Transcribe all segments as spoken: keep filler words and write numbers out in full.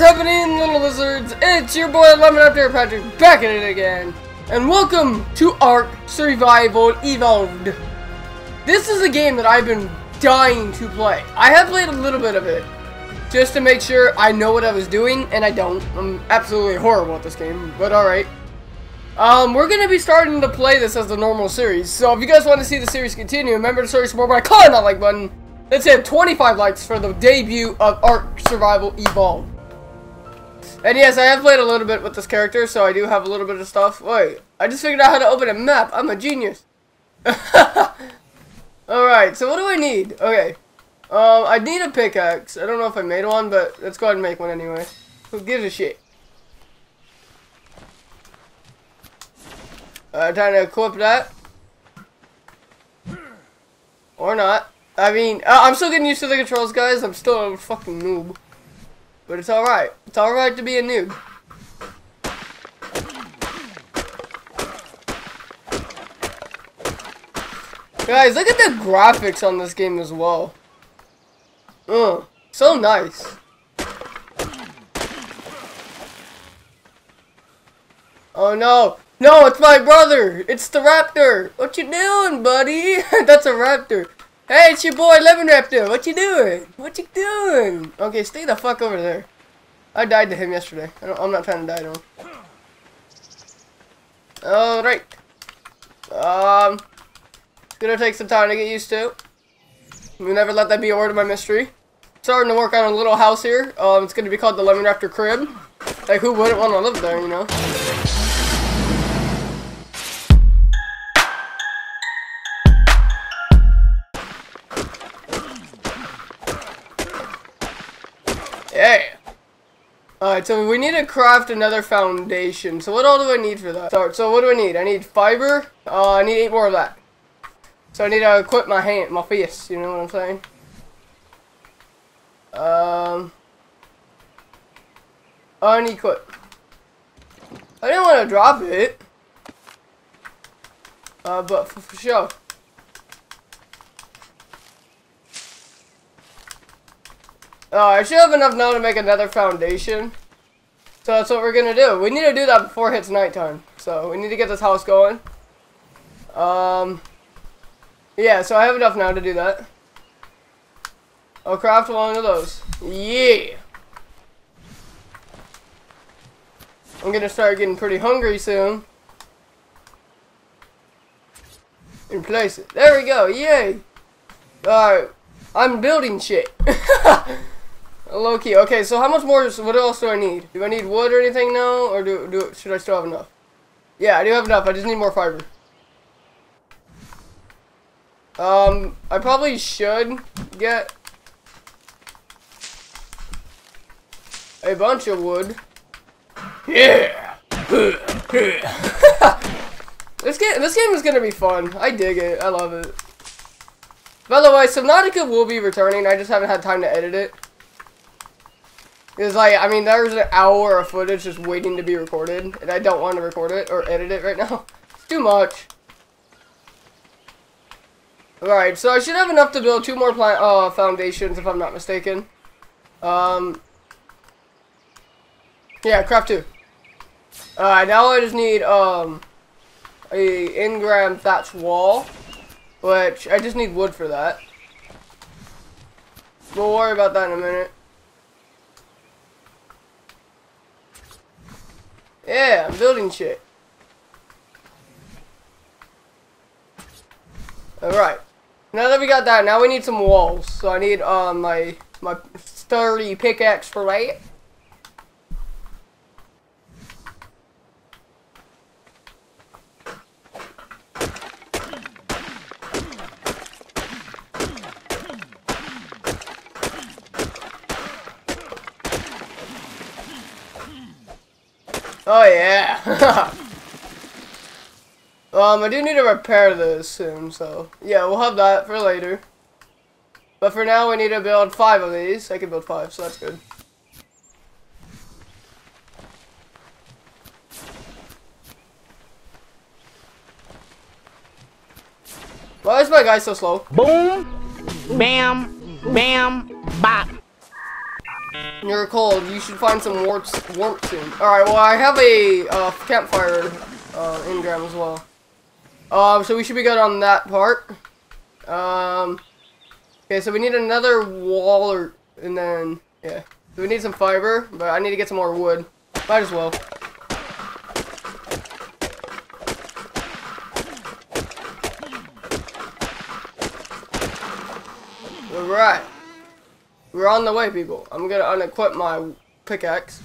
is happening, little lizards? It's your boy LemonUpDarePatrick back at it again, and welcome to Ark Survival Evolved. This is a game that I've been dying to play. I have played a little bit of it, just to make sure I know what I was doing, and I don't. I'm absolutely horrible at this game, but alright. Um, we're going to be starting to play this as the normal series, so if you guys want to see the series continue, remember to search more by clicking that like button. Let's hit twenty-five likes for the debut of Ark Survival Evolved. And yes, I have played a little bit with this character, so I do have a little bit of stuff. Wait, I just figured out how to open a map. I'm a genius. Alright, so what do I need? Okay. Um, I need a pickaxe. I don't know if I made one, but let's go ahead and make one anyway. Who gives a shit? Uh, time to equip that. Or not. I mean, uh, I'm still getting used to the controls, guys. I'm still a fucking noob. But it's alright. It's alright to be a noob. Guys, look at the graphics on this game as well. Ugh. So nice. Oh no. No, it's my brother. It's the raptor. What you doing, buddy? That's a raptor. Hey, it's your boy LemonRaptor. What you doing? What you doing? Okay, stay the fuck over there. I died to him yesterday. I don't, I'm not trying to die to him. Alright. Um, it's gonna take some time to get used to. We'll never let that be a word of my mystery. Starting to work on a little house here. Um, it's gonna be called the LemonRaptor crib. Like, who wouldn't want to live there, you know? Yeah. Alright, so we need to craft another foundation. So what all do I need for that? So, so what do I need? I need fiber. Uh, I need eight more of that. So I need to equip my hand, my face. You know what I'm saying? Um. Unequip. I didn't want to drop it. Uh, but for, for sure. Uh, I should have enough now to make another foundation. So that's what we're going to do. We need to do that before it hits nighttime. So we need to get this house going. Um, yeah, so I have enough now to do that. I'll craft one of those. Yeah. I'm going to start getting pretty hungry soon. And place it. There we go. Yay. Alright. I'm building shit. Low key. Okay, so how much more? What else do I need? Do I need wood or anything now, or do do should I still have enough? Yeah, I do have enough. I just need more fiber. Um, I probably should get a bunch of wood. Yeah. This game, this game is gonna be fun. I dig it. I love it. By the way, Subnautica will be returning. I just haven't had time to edit it. It's like, I mean, there's an hour of footage just waiting to be recorded, and I don't want to record it or edit it right now. It's too much. Alright, so I should have enough to build two more plant, uh, foundations, if I'm not mistaken. Um, yeah, craft two. Alright, now I just need um, a ingram thatch wall, which I just need wood for that. We'll worry about that in a minute. Yeah, I'm building shit. Alright. Now that we got that, now we need some walls. So I need uh, my my sturdy pickaxe for that. Oh yeah. um, I do need to repair this soon, so yeah, we'll have that for later. But for now, we need to build five of these. I can build five, so that's good. Why is my guy so slow? Boom, bam, bam, bop. You're cold. You should find some warmth soon. Alright, well, I have a uh, campfire uh, engram as well. Um, so we should be good on that part. Um, okay, so we need another wall, or, and then, yeah. So we need some fiber, but I need to get some more wood. Might as well. Alright. We're on the way, people. I'm gonna unequip my pickaxe.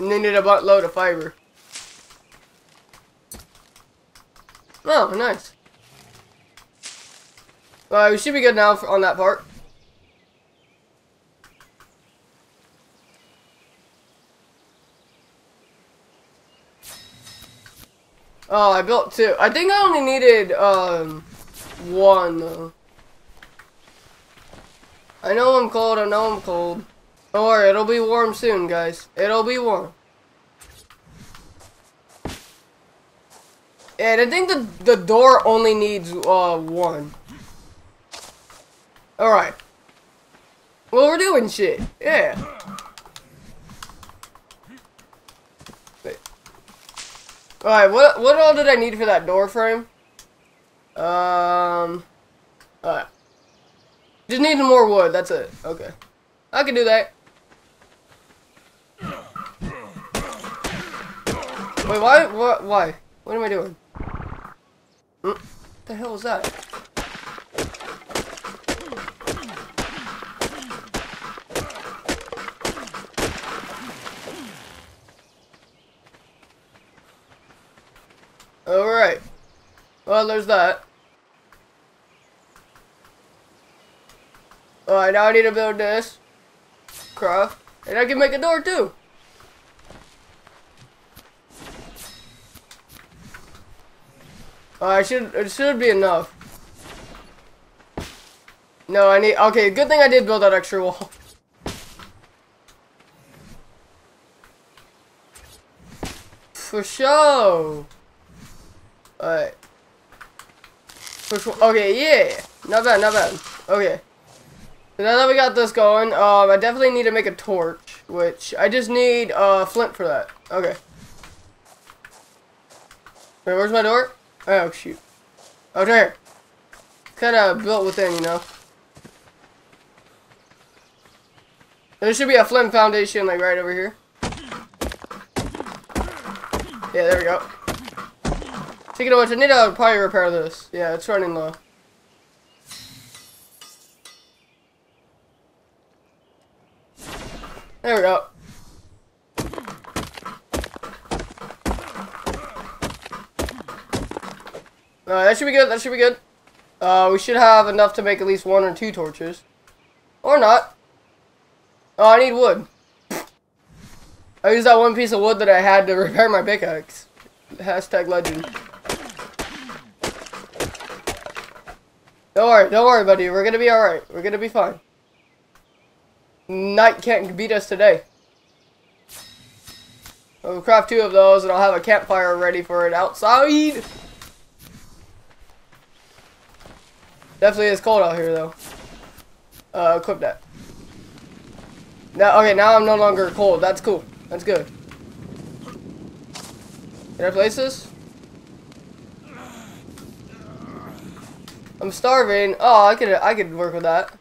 Needed a buttload of fiber. Oh, nice. Alright, we should be good now for, on that part. Oh, I built two. I think I only needed, um... one though. I know I'm cold, I know I'm cold. Don't worry, it'll be warm soon, guys. It'll be warm. And I think the the door only needs uh one. Alright. Well, we're doing shit. Yeah. Alright, what what all did I need for that door frame? Um, alright. Just need more wood, that's it. Okay. I can do that. Wait, why? What? Why? What am I doing? What the hell is that? Alright. Well, there's that. Alright, now I need to build this. Craft. And I can make a door, too. Alright, I should, it should be enough. No, I need... Okay, good thing I did build that extra wall. For sure. Alright. Okay, yeah, not bad, not bad. Okay, so now that we got this going, um, I definitely need to make a torch, which I just need a uh, flint for that. Okay. Wait, where's my door? Oh shoot! Oh there. Kind of built within, you know. There should be a flint foundation, like right over here. Yeah, there we go. Speaking of which, I need to probably repair this. Yeah, it's running low. There we go. Alright, that should be good, that should be good. Uh, we should have enough to make at least one or two torches. Or not. Oh, I need wood. I used that one piece of wood that I had to repair my pickaxe. Hashtag legend. Don't worry, don't worry, buddy. We're gonna be alright. We're gonna be fine. Night can't beat us today. I'll craft two of those and I'll have a campfire ready for it outside. Definitely is cold out here, though. Uh, equip that. Now, okay, now I'm no longer cold. That's cool. That's good. Can I place this? I'm starving. Oh, I could, I could work with that.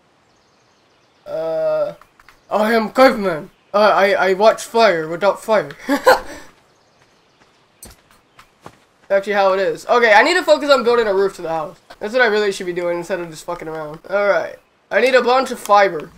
Uh, I am caveman. Uh, I, I watch fire without fire. That's actually how it is. Okay, I need to focus on building a roof to the house. That's what I really should be doing instead of just fucking around. All right, I need a bunch of fiber.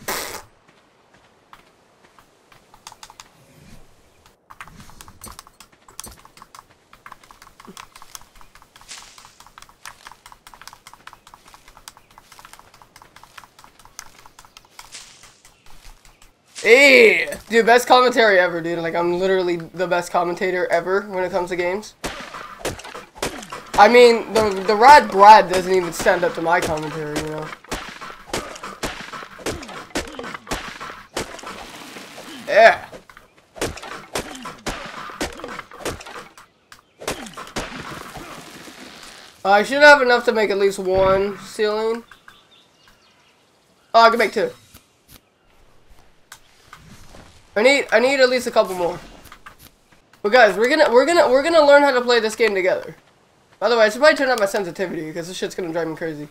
Hey, dude, best commentary ever, dude. Like, I'm literally the best commentator ever when it comes to games. I mean, the the Rad Brad doesn't even stand up to my commentary, you know. Yeah. I should have enough to make at least one ceiling. Oh, I can make two. I need I need at least a couple more. But guys, we're gonna we're gonna we're gonna learn how to play this game together. By the way, I should probably turn up my sensitivity because this shit's gonna drive me crazy.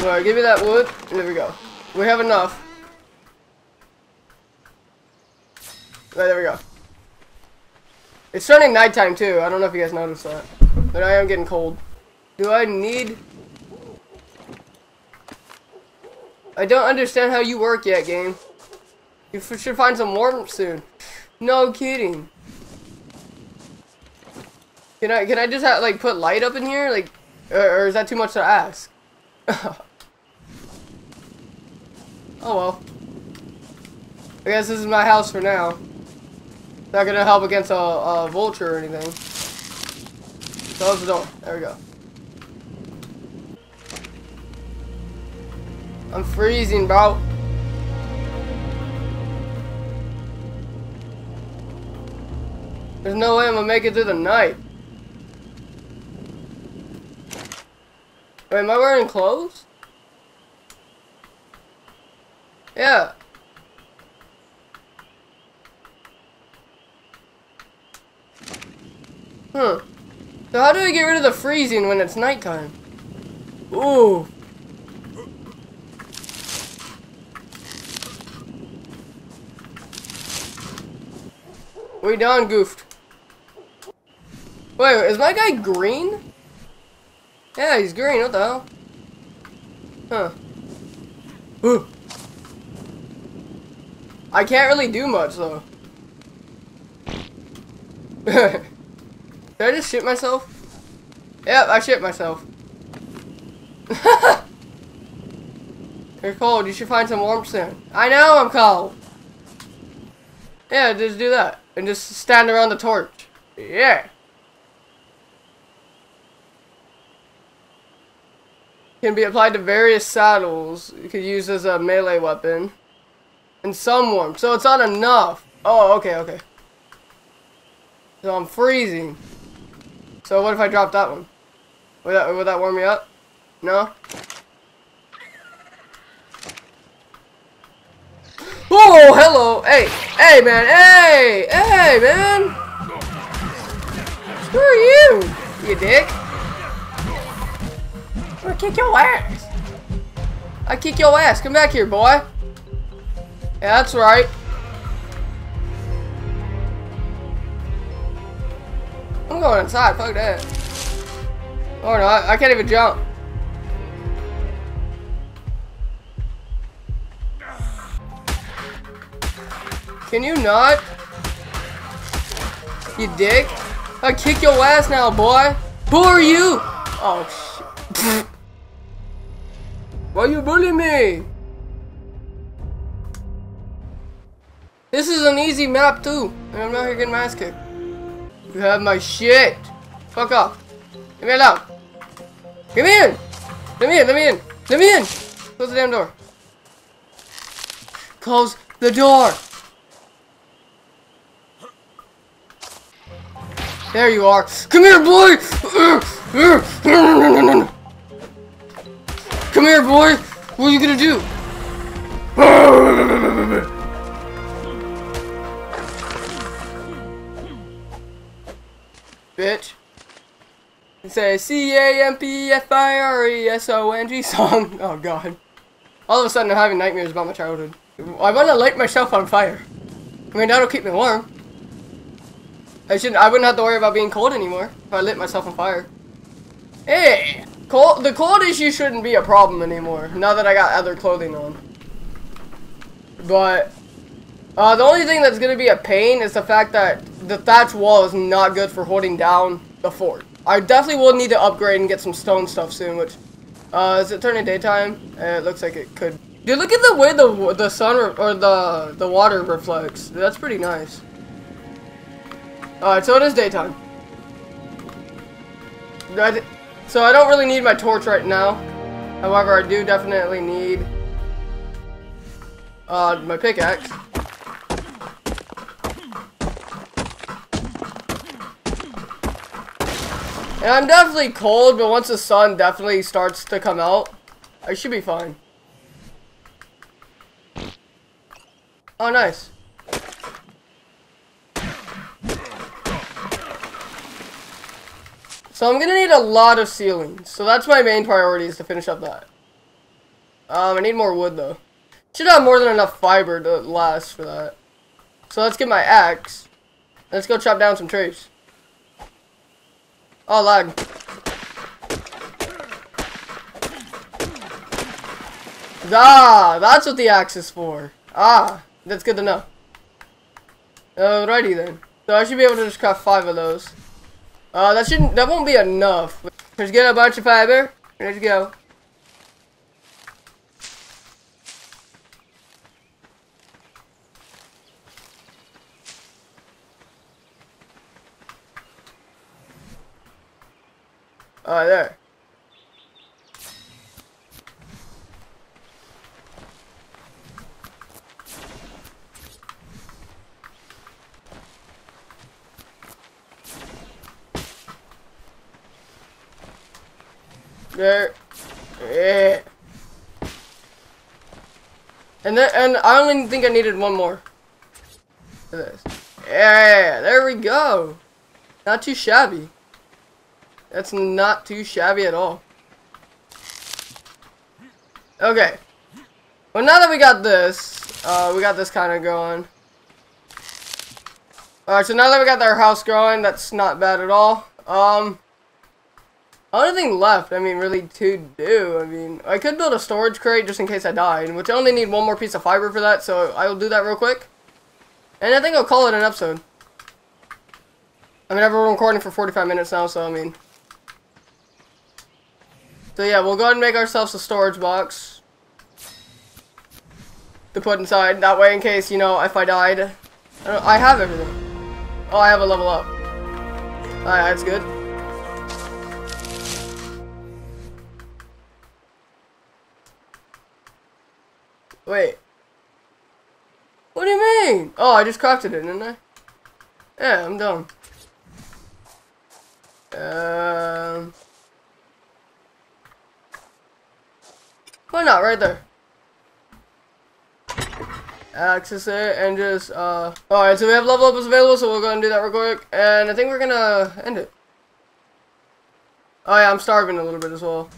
Alright, give me that wood. There we go. We have enough. Alright, there we go. It's turning nighttime too. I don't know if you guys noticed that. But I am getting cold. Do I need... I don't understand how you work yet, game. You should find some warmth soon. No kidding. Can I can I just have, like, put light up in here? Like, or, or is that too much to ask? Oh well. I guess this is my house for now. Not gonna help against a, a vulture or anything. Close the door. There we go. I'm freezing, bro. There's no way I'm gonna make it through the night. Wait, am I wearing clothes? Yeah. Huh. So how do I get rid of the freezing when it's nighttime? Ooh. We done goofed. Wait, is my guy green? Yeah, he's green. What the hell? Huh. Ooh. I can't really do much, though. Did I just shit myself? Yep, I shit myself. You're cold. You should find some warmth soon. I know I'm cold. Yeah, just do that. And just stand around the torch. Yeah. Can be applied to various saddles. You could use as a melee weapon. And some warmth. So it's not enough. Oh, okay, okay. So I'm freezing. So what if I drop that one? Would that, would that warm me up? No? Oh, hello! Hey! Hey, man! Hey! Hey, man! Who are you, you dick? I'm gonna kick your ass! I kick your ass! Come back here, boy! Yeah, that's right. I'm going inside. Fuck that. Or not. I can't even jump. Can you not? You dick. I kick your ass now, boy. Who are you? Oh, shit. Why you bullying me? This is an easy map, too. And I'm not here getting my ass kicked. You have my shit. Fuck off. Leave me alone. Give me in. Let me in. Let me in. Let me in. Close the damn door. Close the door. There you are. Come here, boy! Come here, boy! What are you gonna do? Bitch. It's a C A M P F I R E S O N G song. Oh, God. All of a sudden, I'm having nightmares about my childhood. I wanna light myself on fire. I mean, that'll keep me warm. I shouldn't. I wouldn't have to worry about being cold anymore if I lit myself on fire. Hey, cold. The cold issue shouldn't be a problem anymore now that I got other clothing on. But uh, the only thing that's gonna be a pain is the fact that the thatch wall is not good for holding down the fort. I definitely will need to upgrade and get some stone stuff soon. Which uh, is it turning daytime? Uh, it looks like it could. Dude, look at the way the the sun or the the water reflects. That's pretty nice. Alright, so it is daytime. I so I don't really need my torch right now. However, I do definitely need uh, my pickaxe. And I'm definitely cold, but once the sun definitely starts to come out, I should be fine. Oh, nice. So I'm gonna need a lot of ceilings. So that's my main priority, is to finish up that. Um, I need more wood though. Should have more than enough fiber to last for that. So let's get my axe. Let's go chop down some trees. Oh, lag. Ah, that's what the axe is for. Ah, that's good to know. Alrighty then. So I should be able to just craft five of those. Uh, that shouldn't, that won't be enough. Let's get a bunch of fiber. Let's go. Alright, there. There. Yeah. And then, and I only think I needed one more. This. Yeah, there we go. Not too shabby. That's not too shabby at all. Okay. Well, now that we got this, uh, we got this kind of going. Alright, so now that we got our house growing, that's not bad at all. Um, only thing left, I mean, really to do, I mean, I could build a storage crate just in case I died, which I only need one more piece of fiber for that, so I'll do that real quick. And I think I'll call it an episode. I mean, I've been recording for forty-five minutes now, so I mean... So yeah, we'll go ahead and make ourselves a storage box to put inside. That way, in case, you know, if I died, I, don't, I have everything. Oh, I have a level up. Alright, that's good. Wait. What do you mean? Oh, I just crafted it, didn't I? Yeah, I'm dumb. Um... Why not? Right there. Access it and just, uh... Alright, so we have level up is available, so we'll go and do that real quick. And I think we're gonna end it. Oh yeah, I'm starving a little bit as well.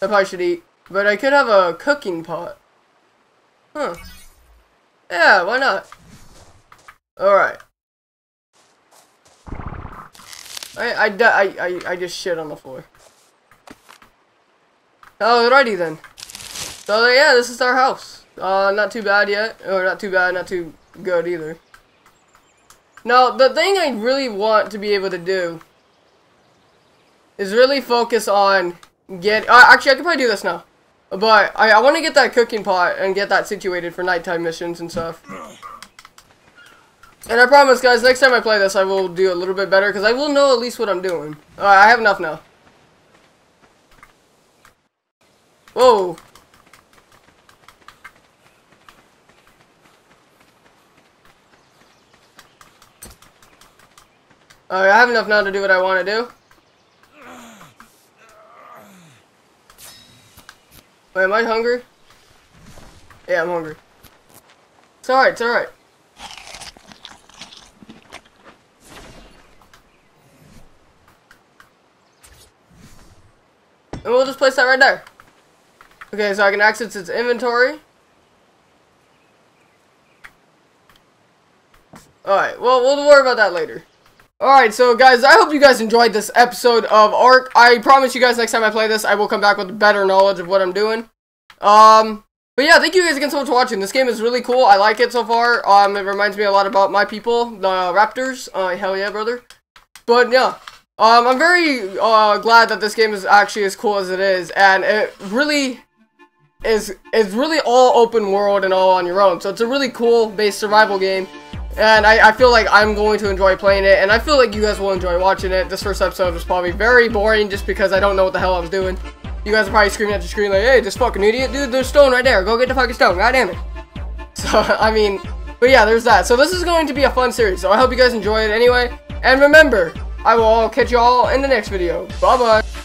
I probably should eat. But I could have a cooking pot. Huh. Yeah, why not? Alright. I, I, I, I, I just shit on the floor. Alrighty then. So yeah, this is our house. Uh, not too bad yet. Or not too bad, not too good either. Now, the thing I really want to be able to do is really focus on get. Uh, actually, I could probably do this now. But I, I want to get that cooking pot and get that situated for nighttime missions and stuff. And I promise, guys, next time I play this, I will do a little bit better, because I will know at least what I'm doing. Alright, I have enough now. Whoa. Alright, I have enough now to do what I want to do. Wait, am I hungry? Yeah, I'm hungry. It's alright, it's alright. And we'll just place that right there. Okay, so I can access its inventory. Alright, well, we'll worry about that later. Alright, so guys, I hope you guys enjoyed this episode of Ark. I promise you guys next time I play this, I will come back with better knowledge of what I'm doing. Um, but yeah, thank you guys again so much for watching. This game is really cool. I like it so far. Um, it reminds me a lot about my people, the Raptors. Uh, hell yeah, brother. But yeah. Um, I'm very uh, glad that this game is actually as cool as it is, and it really is is really all open world and all on your own. So it's a really cool based survival game, and I, I feel like I'm going to enjoy playing it, and I feel like you guys will enjoy watching it. This first episode was probably very boring just because I don't know what the hell I was doing. You guys are probably screaming at your screen like, hey, this fucking idiot, dude, there's stone right there. Go get the fucking stone, goddamn it. So, I mean, but yeah, there's that. So this is going to be a fun series, so I hope you guys enjoy it anyway, and remember... I will catch y'all in the next video. Bye bye.